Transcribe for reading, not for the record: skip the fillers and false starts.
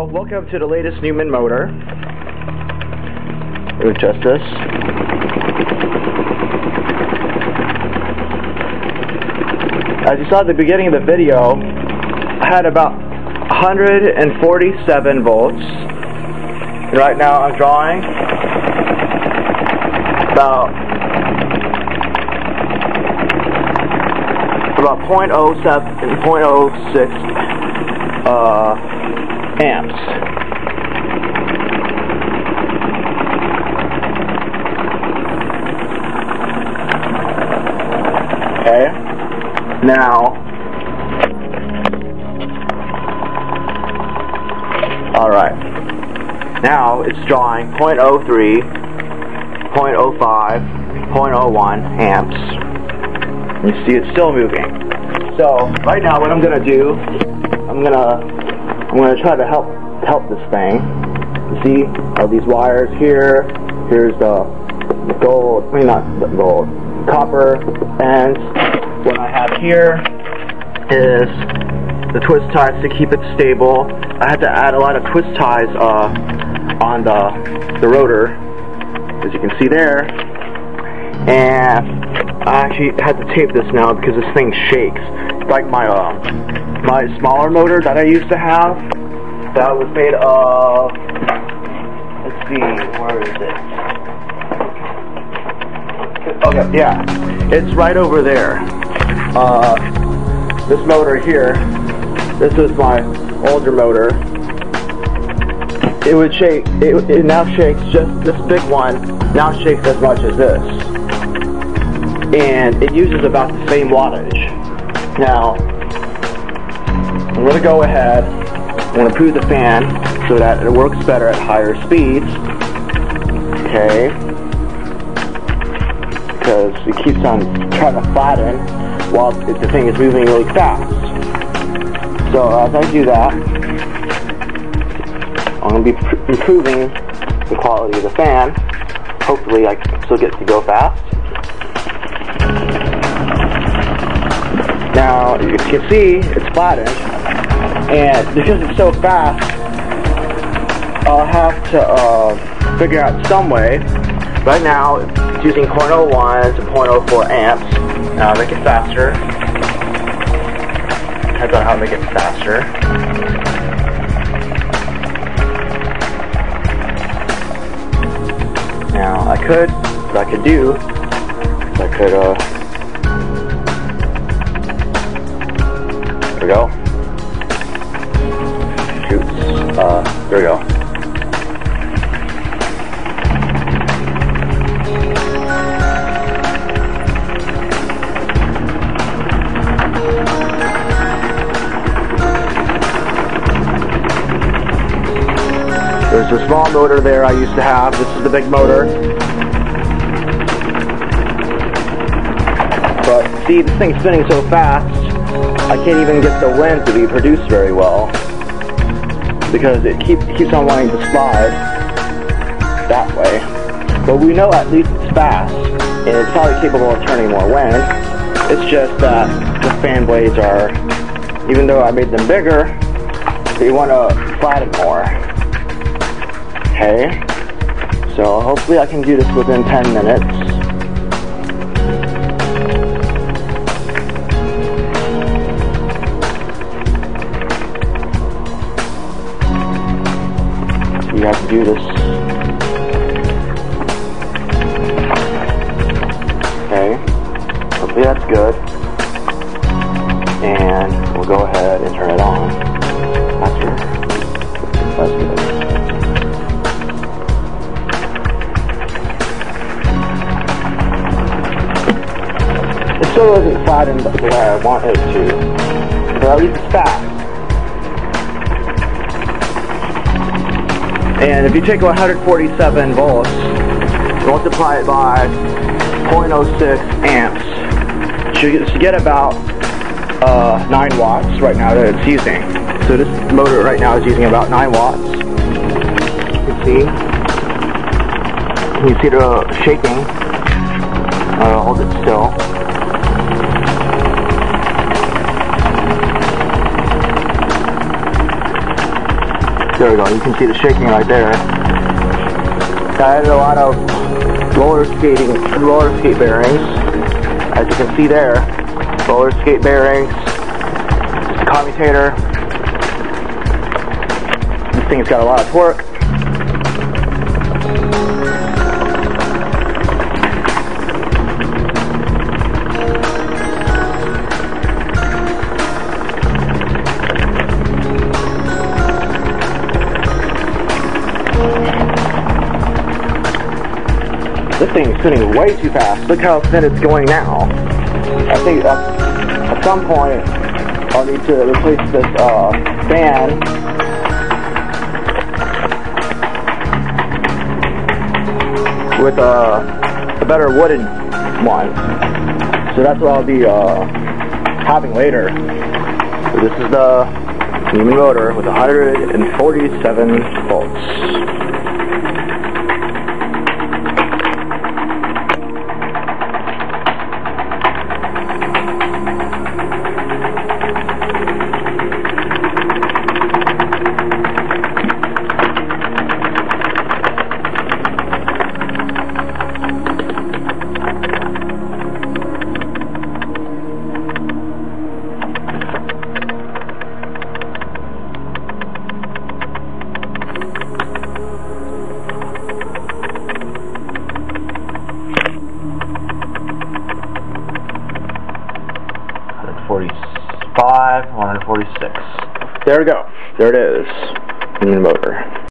Hello, welcome to the latest Newman Motor. We'll adjust this. As you saw at the beginning of the video, I had about 147 volts. Right now I'm drawing about 0.07, 0.06 amps. Okay. Now, all right. Now it's drawing 0.03, 0.05, 0.01 amps. You see, it's still moving. So right now, what I'm gonna do, I'm gonna try to help this thing. You see, all these wires here. Here's the gold, I mean not the gold, copper. And what I have here is the twist ties to keep it stable. I had to add a lot of twist ties on the rotor, as you can see there. And I actually had to tape this now because this thing shakes. Like my smaller motor that I used to have, that was made of, let's see, where is it? Okay, yeah, it's right over there. This motor here, this is my older motor. It would shake, it now shakes, just this big one, now shakes as much as this. And it uses about the same wattage. Now, I'm going to go ahead, I'm going to prove the fan so that it works better at higher speeds, okay, because it keeps on trying to flatten while the thing is moving really fast. So as I do that, I'm going to be improving the quality of the fan. Hopefully I still get it to go fast. Now, you can see, it's flattened, and because it's so fast, I'll have to figure out some way. Right now, it's using 0.01 to 0.04 amps. Now, make it faster. I don't know how to make it faster. Now, I could, what I could do, is I could, there we go. Shoots. There we go. There's a small motor there I used to have. This is the big motor. But see, this thing's spinning so fast. I can't even get the wind to be produced very well because it keeps on wanting to slide that way. But we know at least it's fast, and it's probably capable of turning more wind. It's just that the fan blades are, even though I made them bigger, they want to flatten more. Okay, so hopefully I can do this within 10 minutes. You have to do this. Okay. Hopefully that's good. And we'll go ahead and turn it on. That's good. It still isn't flattened the way I want it to. But at least it's fast. And if you take 147 volts, multiply it by 0.06 amps, you should get about 9 watts right now that it's using. So this motor right now is using about 9 watts. You see the shaking. Hold it still. There we go, you can see the shaking right there. I added a lot of roller skate bearings. As you can see there, roller skate bearings, commutator. This thing's got a lot of torque. This thing is spinning way too fast. Look how thin it's going now. I think at some point I'll need to replace this fan. With a better wooden one. So that's what I'll be having later. So this is the Newman motor with 147 volts. There we go. There it is. Newman motor.